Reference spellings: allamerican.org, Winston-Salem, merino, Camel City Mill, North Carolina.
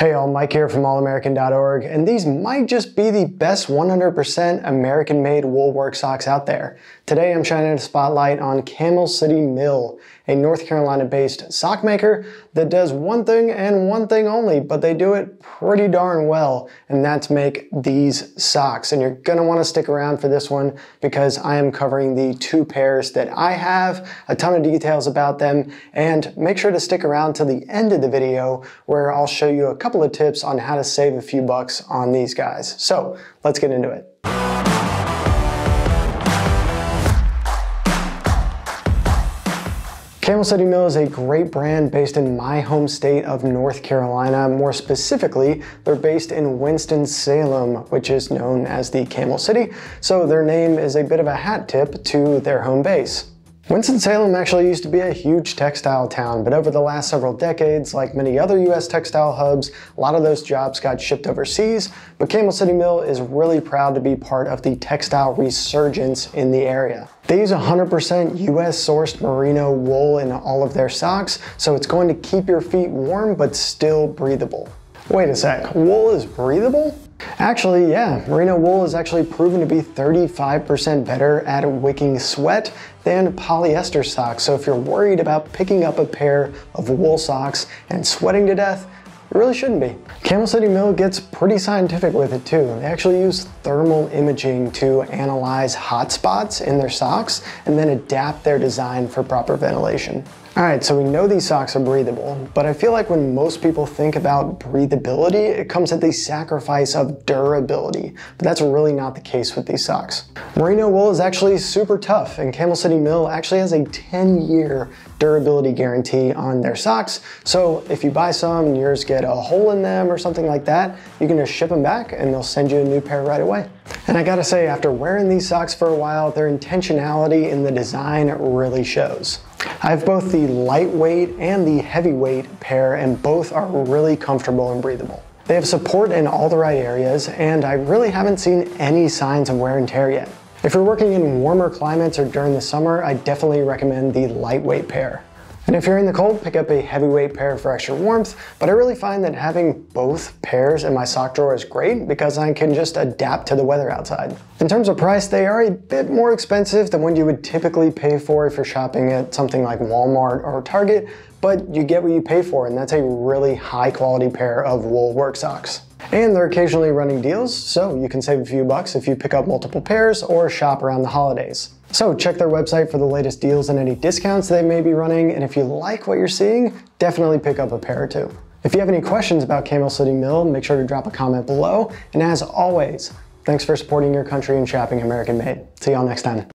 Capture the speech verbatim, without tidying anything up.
Hey all, Mike here from all american dot org, and these might just be the best one hundred percent American-made wool work socks out there. Today I'm shining a spotlight on Camel City Mill, a North Carolina-based sock maker that does one thing and one thing only, but they do it pretty darn well, and that's make these socks. And you're gonna wanna stick around for this one because I am covering the two pairs that I have, a ton of details about them, and make sure to stick around till the end of the video where I'll show you a couple of tips on how to save a few bucks on these guys. So let's get into it. Camel City Mill is a great brand based in my home state of North Carolina. More specifically, they're based in Winston-Salem, which is known as the Camel City. So their name is a bit of a hat tip to their home base. Winston-Salem actually used to be a huge textile town, but over the last several decades, like many other U S textile hubs, a lot of those jobs got shipped overseas, but Camel City Mill is really proud to be part of the textile resurgence in the area. They use one hundred percent U S sourced merino wool in all of their socks, so it's going to keep your feet warm but still breathable. Wait a sec, wool is breathable? Actually, yeah, merino wool is actually proven to be thirty-five percent better at wicking sweat than polyester socks. So if you're worried about picking up a pair of wool socks and sweating to death, it really shouldn't be. Camel City Mill gets pretty scientific with it too. They actually use thermal imaging to analyze hot spots in their socks and then adapt their design for proper ventilation. All right, so we know these socks are breathable, but I feel like when most people think about breathability, it comes at the sacrifice of durability, but that's really not the case with these socks. Merino wool is actually super tough, and Camel City Mill actually has a ten year durability guarantee on their socks, so if you buy some and yours get a hole in them or something like that, you can just ship them back and they'll send you a new pair right away. And I gotta say, after wearing these socks for a while, their intentionality in the design really shows. I have both the lightweight and the heavyweight pair, and both are really comfortable and breathable. They have support in all the right areas, and I really haven't seen any signs of wear and tear yet. If you're working in warmer climates or during the summer, I definitely recommend the lightweight pair. And if you're in the cold, pick up a heavyweight pair for extra warmth, but I really find that having both pairs in my sock drawer is great because I can just adapt to the weather outside. In terms of price, they are a bit more expensive than what you would typically pay for if you're shopping at something like Walmart or Target, but you get what you pay for, and that's a really high quality pair of wool work socks. And they're occasionally running deals, so you can save a few bucks if you pick up multiple pairs or shop around the holidays. So check their website for the latest deals and any discounts they may be running, and if you like what you're seeing, definitely pick up a pair or two. If you have any questions about Camel City Mill, make sure to drop a comment below, and as always, thanks for supporting your country and shopping American-made. See y'all next time.